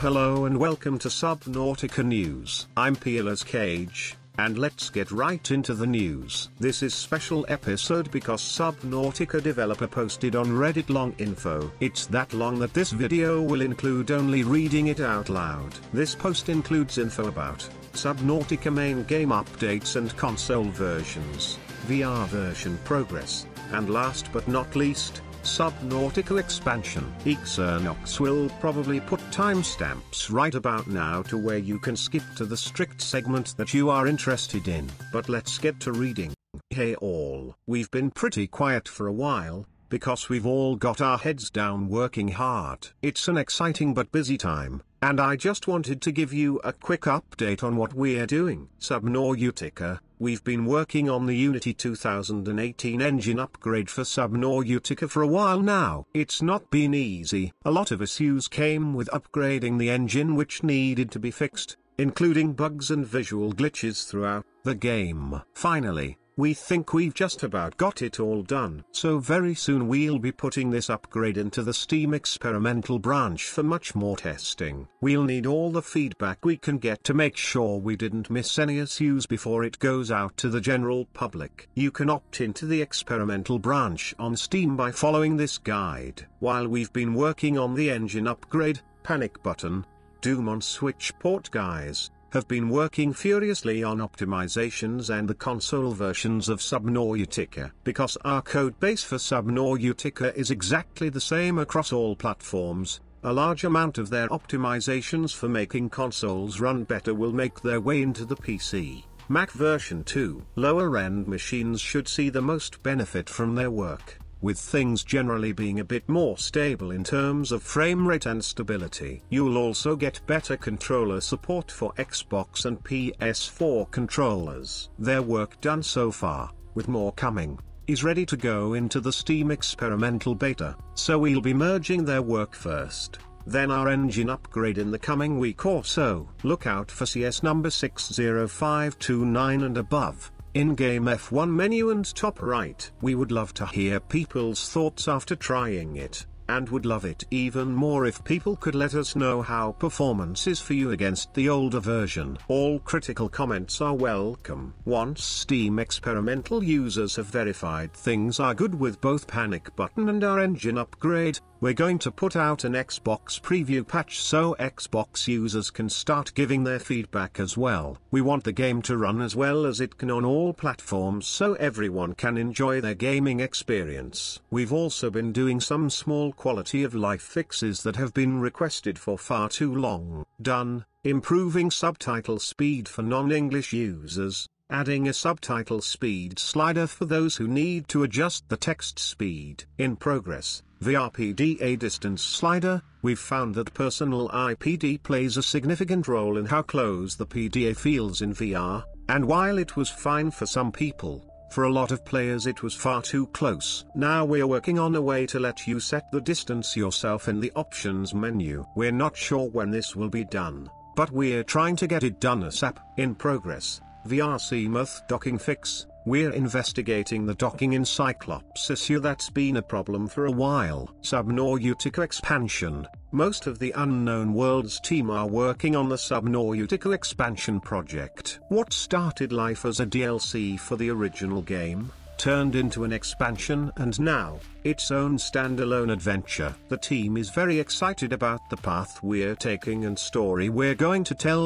Hello and welcome to Subnautica News. I'm Peeler's Cage, and let's get right into the news. This is special episode because Subnautica developer posted on Reddit long info. It's that long that this video will include only reading it out loud. This post includes info about Subnautica main game updates and console versions, VR version progress, and last but not least, Subnautica expansion. eXernox will probably put timestamps right about now to where you can skip to the strict segment that you are interested in. But let's get to reading. Hey all. We've been pretty quiet for a while, because we've all got our heads down working hard. It's an exciting but busy time, and I just wanted to give you a quick update on what we're doing. Subnautica. We've been working on the Unity 2018 engine upgrade for Subnautica for a while now. It's not been easy. A lot of issues came with upgrading the engine which needed to be fixed, including bugs and visual glitches throughout the game. Finally, we think we've just about got it all done. So very soon we'll be putting this upgrade into the Steam experimental branch for much more testing. We'll need all the feedback we can get to make sure we didn't miss any issues before it goes out to the general public. You can opt into the experimental branch on Steam by following this guide. While we've been working on the engine upgrade, Panic Button, Doom on Switch port guys, have been working furiously on optimizations and the console versions of Subnautica. Because our codebase for Subnautica is exactly the same across all platforms, a large amount of their optimizations for making consoles run better will make their way into the PC, Mac version too. Lower-end machines should see the most benefit from their work, with things generally being a bit more stable in terms of frame rate and stability. You'll also get better controller support for Xbox and PS4 controllers. Their work done so far, with more coming, is ready to go into the Steam experimental beta, so we'll be merging their work first, then our engine upgrade in the coming week or so. Look out for CS number 60529 and above. In-game F1 menu and top right. We would love to hear people's thoughts after trying it, and would love it even more if people could let us know how performance is for you against the older version. All critical comments are welcome. Once Steam experimental users have verified things are good with both Panic Button and our engine upgrade, we're going to put out an Xbox preview patch so Xbox users can start giving their feedback as well. We want the game to run as well as it can on all platforms so everyone can enjoy their gaming experience. We've also been doing some small quality of life fixes that have been requested for far too long. Done, improving subtitle speed for non-English users, adding a subtitle speed slider for those who need to adjust the text speed. In progress, the PDA distance slider. We've found that personal IPD plays a significant role in how close the PDA feels in VR, and while it was fine for some people, for a lot of players it was far too close. Now we're working on a way to let you set the distance yourself in the options menu. We're not sure when this will be done, but we're trying to get it done ASAP. In progress, VR Seamoth docking fix. We're investigating the docking in Cyclops issue that's been a problem for a while. Subnautica expansion. Most of the Unknown Worlds team are working on the Subnautica expansion project. What started life as a DLC for the original game, turned into an expansion and now, its own standalone adventure. The team is very excited about the path we're taking and story we're going to tell.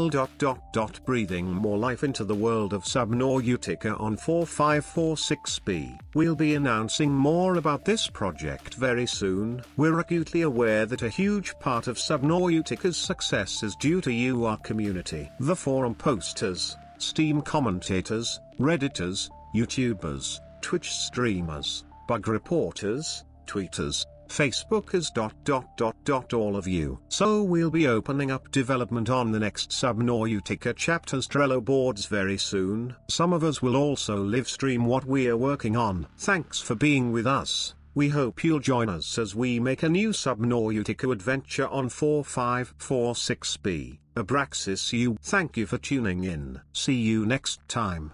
Breathing more life into the world of Subnautica on 4546B. We'll be announcing more about this project very soon. We're acutely aware that a huge part of Subnautica's success is due to our community. The forum posters, Steam commentators, Redditors, YouTubers, Twitch streamers, bug reporters, tweeters, Facebookers. All of you. So we'll be opening up development on the next Subnautica chapter's Trello boards very soon. Some of us will also live stream what we're working on. Thanks for being with us. We hope you'll join us as we make a new Subnautica adventure on 4546B. Abraxas. Thank you for tuning in. See you next time.